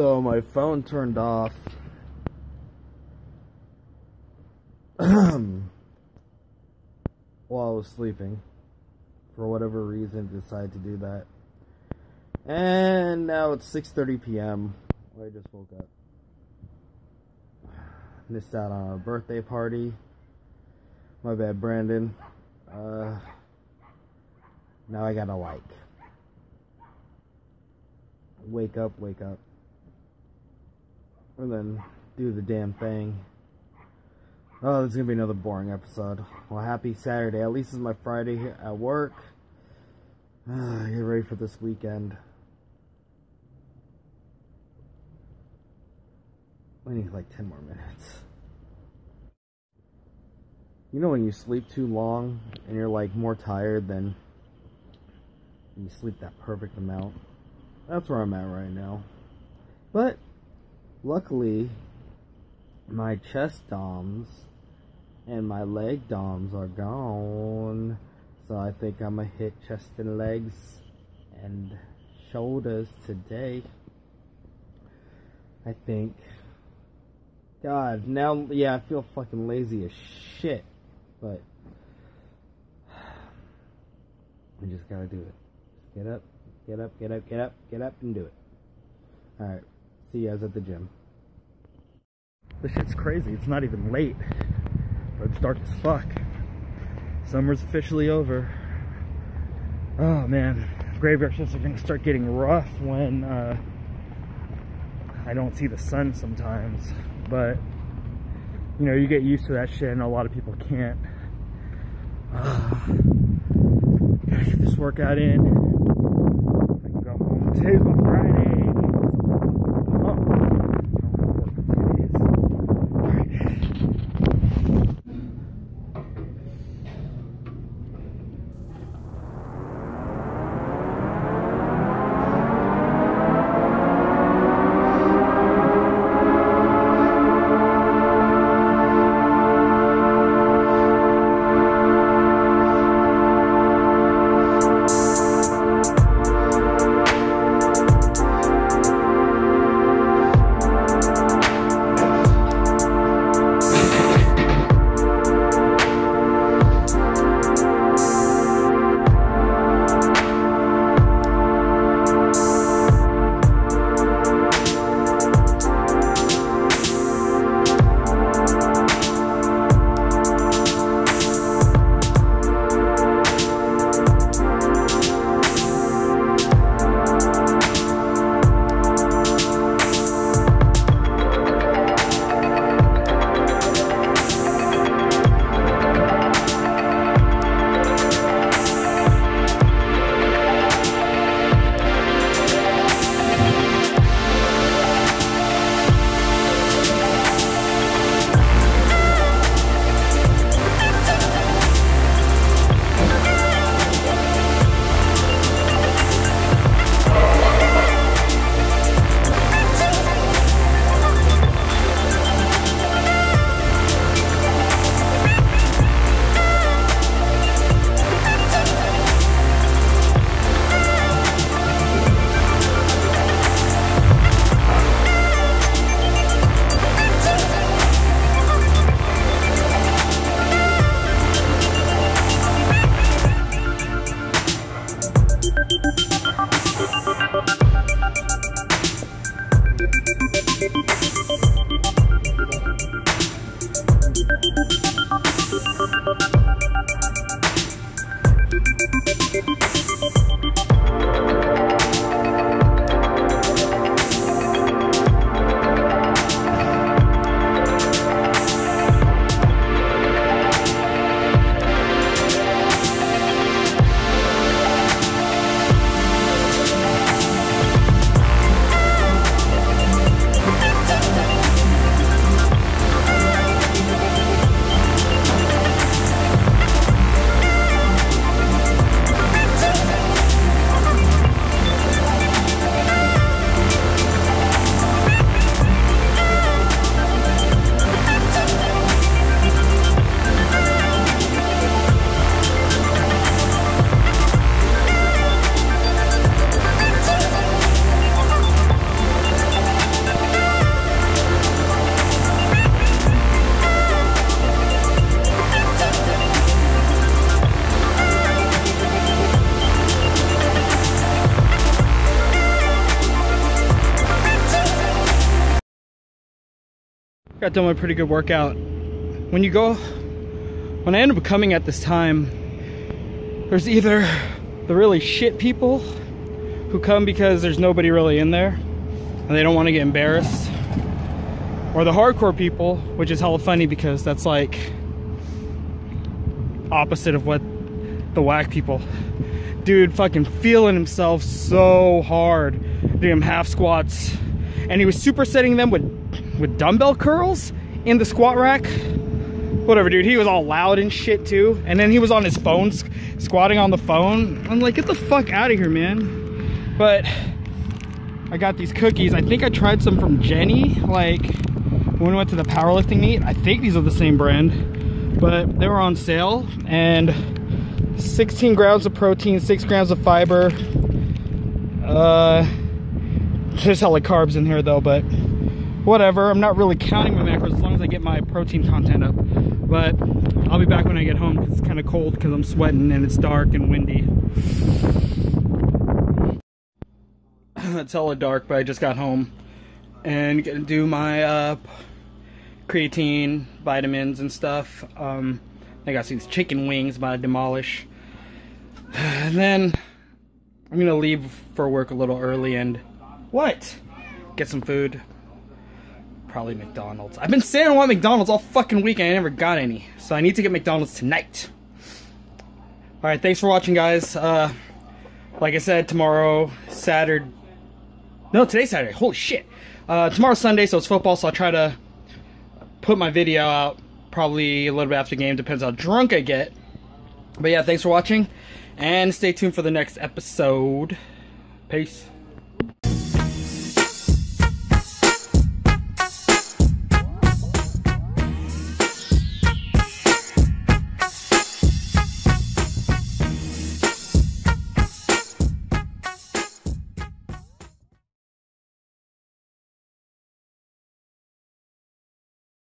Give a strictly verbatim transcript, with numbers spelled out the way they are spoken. So my phone turned off. While I was sleeping, for whatever reason, decided to do that, and now it's six thirty p m I just woke up. Missed out on our birthday party. My bad, Brandon. Uh, now I gotta like wake up, wake up, and then do the damn thing. Oh, this is going to be another boring episode. Well, happy Saturday. At least it's my Friday at work. Uh, get ready for this weekend. I need like ten more minutes. You know when you sleep too long and you're like more tired than you sleep that perfect amount? That's where I'm at right now. But, luckily, my chest DOMs and my leg DOMs are gone, so I think I'm gonna hit chest and legs and shoulders today, I think. God, now, yeah, I feel fucking lazy as shit, but we just gotta do it. Just get up, get up, get up, get up, get up, and do it. Alright, see you guys at the gym. This shit's crazy. It's not even late, but it's dark as fuck. Summer's officially over. Oh man, graveyard shifts are gonna start getting rough when uh, I don't see the sun sometimes. But you know, you get used to that shit, and a lot of people can't. Uh, gotta get this workout in. I can go home too on Friday. Got done with a pretty good workout. When you go, when I end up coming at this time, there's either the really shit people who come because there's nobody really in there and they don't want to get embarrassed, or the hardcore people, which is hella funny because that's like opposite of what the whack people. Dude fucking feeling himself so hard doing him half squats, and he was supersetting them with with dumbbell curls in the squat rack. Whatever, dude, he was all loud and shit too, and then he was on his phone squ squatting on the phone. I'm like, get the fuck out of here, man. But I got these cookies. I think I tried some from Jenny, like when we went to the powerlifting meet. I think these are the same brand, but they were on sale. And sixteen grams of protein, six grams of fiber. Uh, there's hella carbs in here though, but whatever. I'm not really counting my macros as long as I get my protein content up. But I'll be back when I get home because it's kind of cold because I'm sweating and it's dark and windy. It's hella dark, but I just got home and gonna do my uh, creatine, vitamins and stuff. Um, I got these chicken wings about to demolish. And then I'm gonna leave for work a little early and what? Get some food. Probably McDonald's. I've been saying I want McDonald's all fucking week and I never got any. So I need to get McDonald's tonight. Alright, thanks for watching, guys. Uh, like I said, tomorrow, Saturday. No, today's Saturday. Holy shit. Uh, tomorrow's Sunday, so it's football, so I'll try to put my video out. Probably a little bit after the game, depends how drunk I get. But yeah, thanks for watching, and stay tuned for the next episode. Peace.